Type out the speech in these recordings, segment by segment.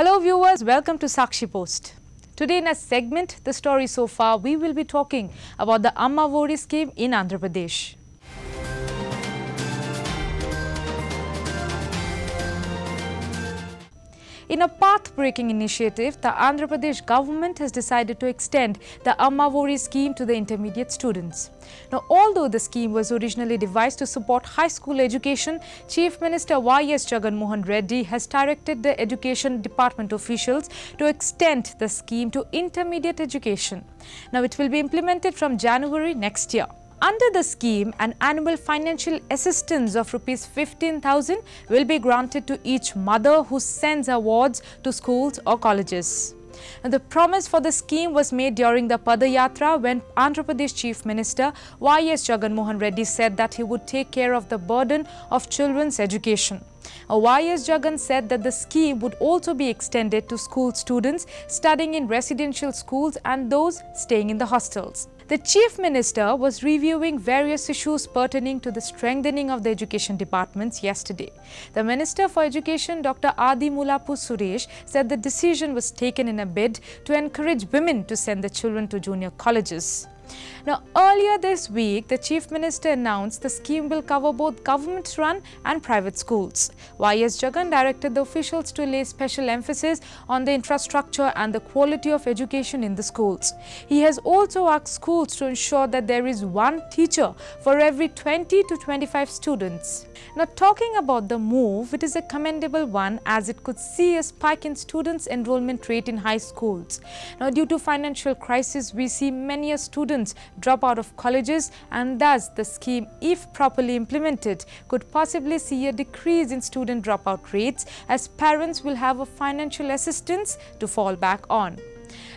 Hello viewers, welcome to Sakshi Post. Today in our segment, The Story So Far, we will be talking about the Amma Vodi scheme in Andhra Pradesh. In a path-breaking initiative, the Andhra Pradesh government has decided to extend the Amma Vodi scheme to the intermediate students. Now, although the scheme was originally devised to support high school education, Chief Minister Y.S. Jagan Mohan Reddy has directed the Education Department officials to extend the scheme to intermediate education. Now, it will be implemented from January next year. Under the scheme, an annual financial assistance of Rs 15,000 will be granted to each mother who sends her wards to schools or colleges. And the promise for the scheme was made during the Padayatra, when Andhra Pradesh Chief Minister Y.S. Jagan Mohan Reddy said that he would take care of the burden of children's education. Y.S. Jagan said that the scheme would also be extended to school students studying in residential schools and those staying in the hostels. The Chief Minister was reviewing various issues pertaining to the strengthening of the education departments yesterday. The Minister for Education, Dr. Adimulapu Suresh, said the decision was taken in a bid to encourage women to send their children to junior colleges. Now, earlier this week, the Chief Minister announced the scheme will cover both government-run and private schools. Y.S. Jagan directed the officials to lay special emphasis on the infrastructure and the quality of education in the schools. He has also asked schools to ensure that there is one teacher for every 20 to 25 students. Now, talking about the move, it is a commendable one, as it could see a spike in students' enrollment rate in high schools. Now, due to financial crisis, we see many students drop out of colleges, and thus the scheme, if properly implemented, could possibly see a decrease in student dropout rates, as parents will have a financial assistance to fall back on.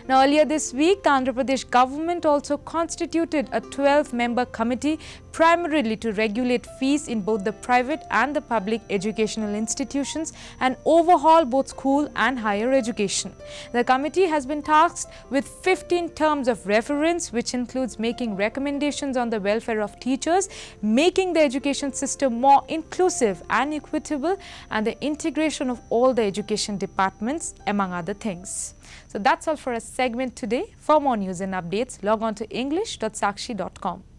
Now, earlier this week, the Andhra Pradesh government also constituted a 12-member committee primarily to regulate fees in both the private and the public educational institutions and overhaul both school and higher education. The committee has been tasked with 15 terms of reference, which includes making recommendations on the welfare of teachers, making the education system more inclusive and equitable, and the integration of all the education departments, among other things. So that's all for a segment today. For more news and updates, log on to english.sakshi.com.